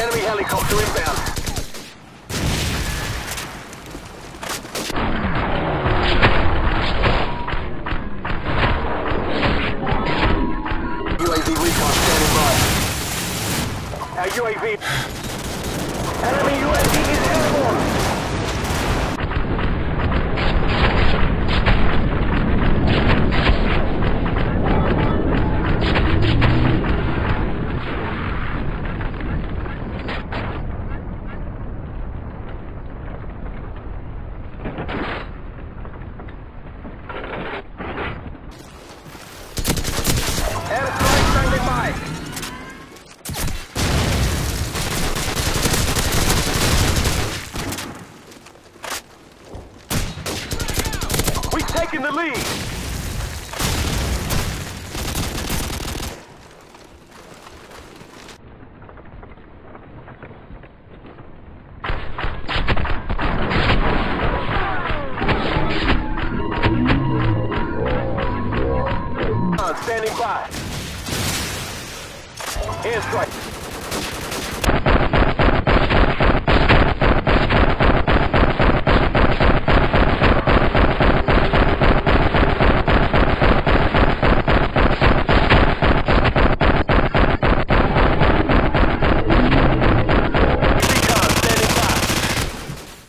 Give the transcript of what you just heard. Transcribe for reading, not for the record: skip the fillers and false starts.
Enemy helicopter inbound. UAV recon standing by. Our UAV... Enemy UAV is airborne! Taking the lead. Standing by. Airstrike.